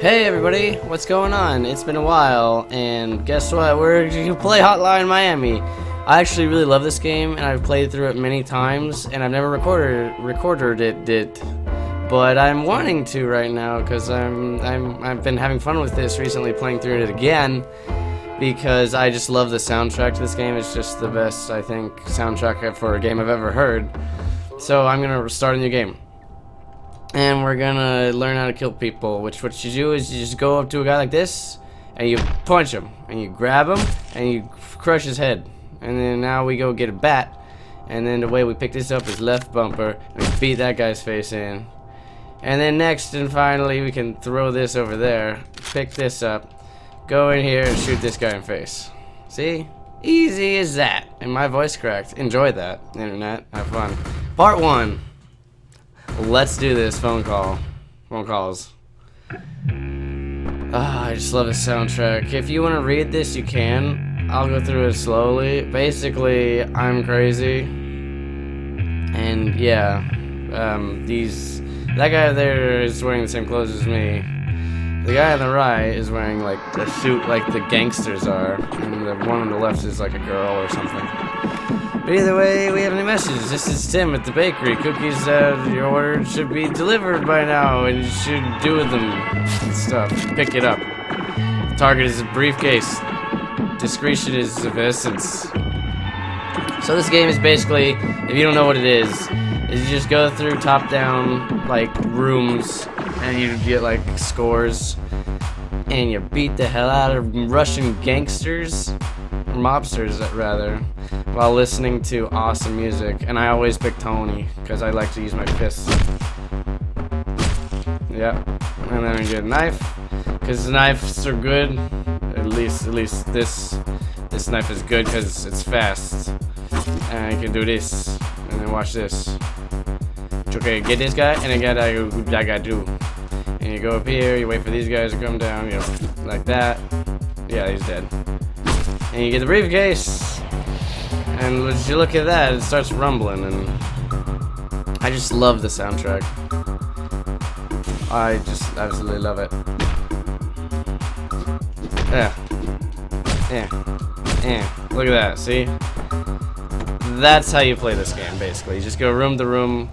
Hey everybody, what's going on? It's been a while, and guess what? We're gonna play Hotline Miami. I actually really love this game, and I've played through it many times, and I've never recorded it, but I'm wanting to right now because I've been having fun with this recently, playing through it again because I just love the soundtrack to this game. It's just the best, I think, soundtrack for a game I've ever heard. So I'm gonna start a new game. And we're gonna learn how to kill people, which what you do is you just go up to a guy like this and you punch him and you grab him and you crush his head, and then now we go get a bat, and then the way we pick this up is left bumper and beat that guy's face in, and then next and finally we can throw this over there, pick this up, go in here and shoot this guy in the face. See? Easy as that. And my voice cracked. Enjoy that, internet. Have fun. Part 1. Let's do this. Phone calls. I just love the soundtrack. If you want to read this, you can. I'll go through it slowly. Basically, I'm crazy, and yeah, that guy there is wearing the same clothes as me. The guy on the right is wearing like a suit like the gangsters are, and the one on the left is like a girl or something. But either way, we have any messages. This is Tim at the bakery. Cookies your order should be delivered by now, and you should do with them stuff. Pick it up. Target is a briefcase. Discretion is of essence. So this game is basically, if you don't know what it is you just go through top-down like rooms, and you get like scores, and you beat the hell out of Russian gangsters, or mobsters rather, while listening to awesome music. And I always pick Tony because I like to use my fists. Yep. And then I get a knife because the knives are good. At least this knife is good because it's fast. And I can do this. And then watch this. Okay, get this guy, and I got that guy too. And you go up here. You wait for these guys to come down. You know, like that. Yeah, he's dead. And you get the briefcase. And when you look at that, it starts rumbling, and I just love the soundtrack. I just absolutely love it. Yeah. Yeah. Yeah. Look at that, see? That's how you play this game, basically. You just go room to room,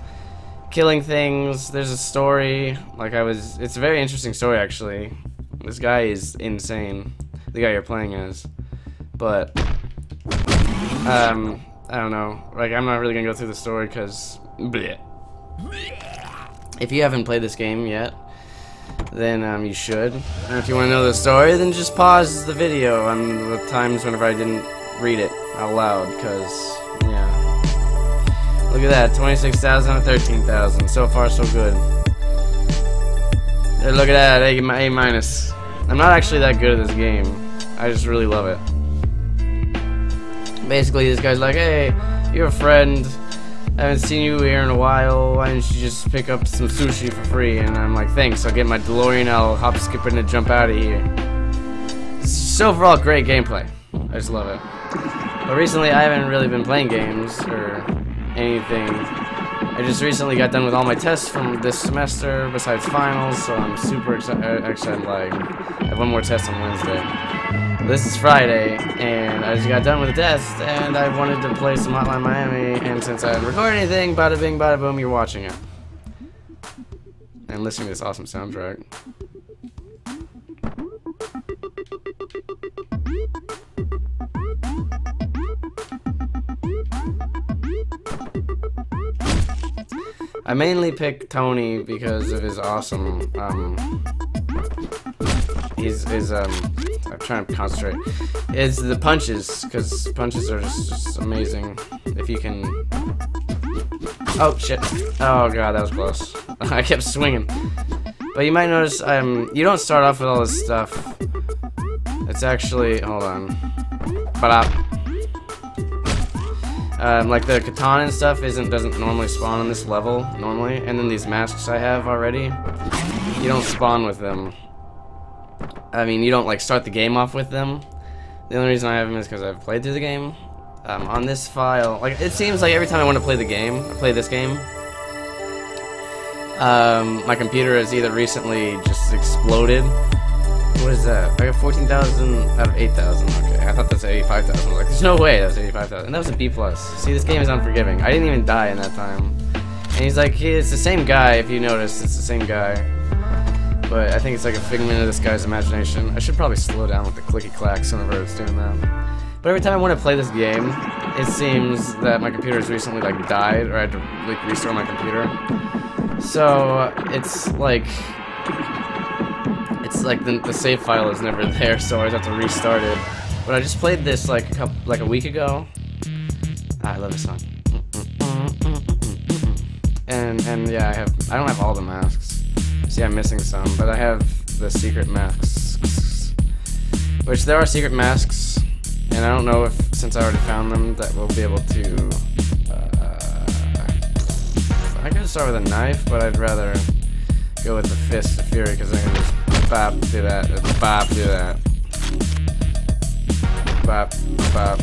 killing things. There's a story. It's a very interesting story, actually. This guy is insane. The guy you're playing as. But I don't know. Like, I'm not really gonna go through the story because bleh. If you haven't played this game yet, then you should. And if you want to know the story, then just pause the video on the times whenever I didn't read it out loud, because yeah. Look at that, 26,000 out of 13,000. So far, so good. Hey, look at that, A-. I'm not actually that good at this game. I just really love it. Basically, this guy's like, hey, you're a friend. I haven't seen you here in a while. Why don't you just pick up some sushi for free? And I'm like, thanks. I'll get my DeLorean. I'll hop, skip, and jump out of here. So overall, great gameplay. I just love it. But recently, I haven't really been playing games or anything. I just recently got done with all my tests from this semester, besides finals, so I'm super excited. Actually, I have one more test on Wednesday. This is Friday, and I just got done with the test, and I wanted to play some Hotline Miami, and since I didn't record anything, bada bing, bada boom, you're watching it. And listening to this awesome soundtrack. I mainly picked Tony because of his awesome, I'm trying to concentrate. It's the punches, because punches are just amazing. If you can... Oh, shit. Oh, God, that was close. I kept swinging. But you might notice, you don't start off with all this stuff. It's actually... Hold on. Ba-da. Like the katana and stuff doesn't normally spawn on this level normally, and then these masks I have already, you don't spawn with them. I mean, you don't like start the game off with them. The only reason I have them is because I've played through the game. On this file, like it seems like every time I want to play the game, I play this game. My computer has either recently just exploded. What is that? I got 14,000 out of 8,000. Okay, I thought that's 85,000. Like, there's no way that's 85,000. That was a B plus. See, this game is unforgiving. I didn't even die in that time. And he's like, hey, it's the same guy. If you notice, it's the same guy. But I think it's like a figment of this guy's imagination. I should probably slow down with the clicky clacks whenever it's doing that. But every time I want to play this game, it seems that my computer has recently like died, or I had to like restore my computer. So it's like the save file is never there, so I always have to restart it. But I just played this like a week ago. Ah, I love this song. And yeah, I don't have all the masks. See, I'm missing some, but I have the secret masks, which there are secret masks. And I don't know if, since I already found them, that we'll be able to, I could start with a knife, but I'd rather go with the Fist of Fury, because I can just bop, do that, bop, do that. Bop, bop,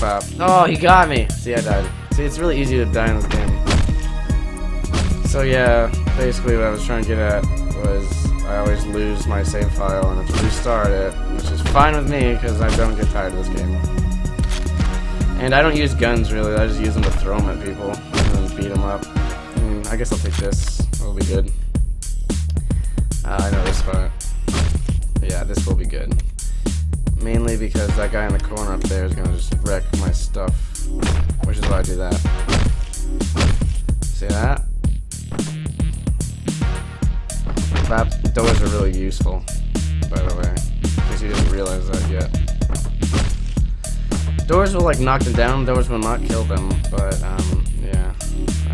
bop. Oh, he got me! See, I died. See, it's really easy to die in this game. So yeah, basically what I was trying to get at was, I always lose my save file and have to restart it, which is fine with me because I don't get tired of this game. And I don't use guns really, I just use them to throw them at people and then beat them up. And I guess I'll take this, it'll be good. I know this part. Yeah, this will be good. Mainly because that guy in the corner up there is going to just wreck my stuff, which is why I do that. See that? That doors are really useful, by the way, because you didn't realize that yet. Doors will like knock them down, doors will not kill them, but yeah.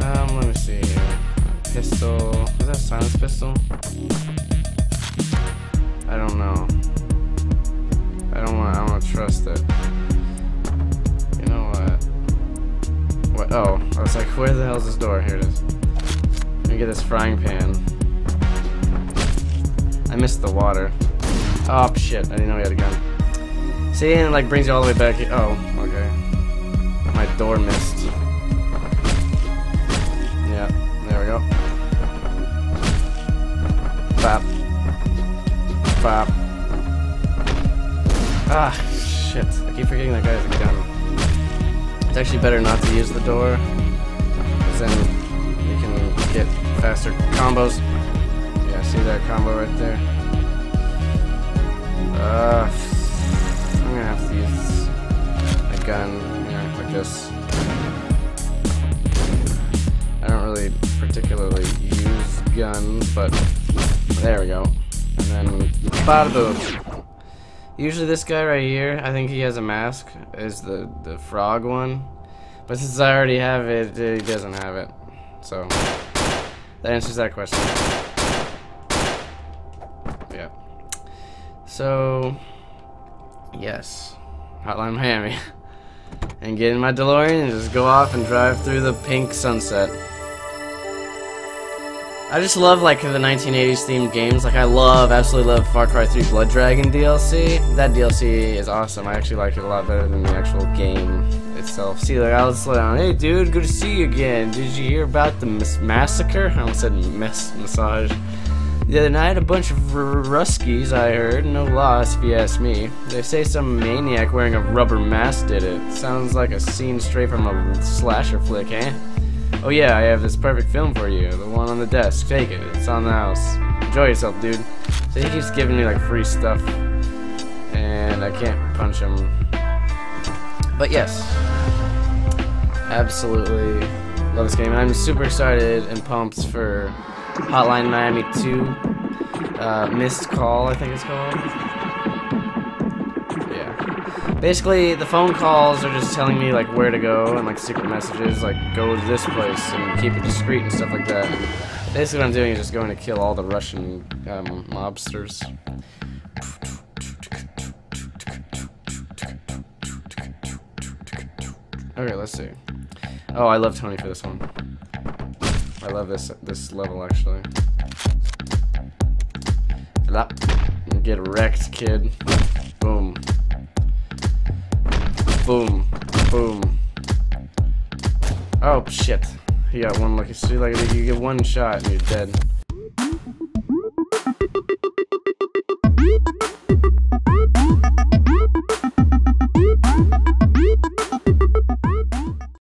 Let me see here. Pistol, is that a silenced pistol? I don't know. I don't want to trust it. You know what? What? Oh, I was like, where the hell is this door? Here it is. Let me get this frying pan. I missed the water. Oh shit, I didn't know he had a gun. See, and it like brings you all the way back here. Oh, okay. My door missed. Yeah, there we go. Bop. Bop. Ah, shit. I keep forgetting that guy has a gun. It's actually better not to use the door, because then you can get faster combos. See that combo right there? I'm gonna have to use a gun, like this. I don't really particularly use guns, but there we go. And then, bada-boom. Usually this guy right here, I think he has a mask, is the frog one. But since I already have it, he doesn't have it. So, that answers that question. So, yes, Hotline Miami, and get in my DeLorean and just go off and drive through the pink sunset. I just love like the 1980s themed games. Like I love, absolutely love Far Cry 3 Blood Dragon DLC. That DLC is awesome. I actually like it a lot better than the actual game itself. See, like I'll slow down. Hey, dude, good to see you again. Did you hear about the massacre? I almost said massage. The other night, a bunch of Ruskies, I heard. No loss, if you ask me. They say some maniac wearing a rubber mask did it. Sounds like a scene straight from a slasher flick, eh? Oh yeah, I have this perfect film for you. The one on the desk. Take it. It's on the house. Enjoy yourself, dude. So he keeps giving me, like, free stuff. And I can't punch him. But yes. Absolutely love this game. And I'm super excited and pumped for Hotline Miami 2, Missed Call, I think it's called. Yeah. Basically, the phone calls are just telling me, like, where to go and, like, secret messages, like, go to this place and keep it discreet and stuff like that. And basically, what I'm doing is just going to kill all the Russian mobsters. Okay, let's see. Oh, I love Tony for this one. I love this level actually. Get wrecked, kid. Boom. Boom. Boom. Oh shit. You got one lucky. See, like you get one shot and you're dead.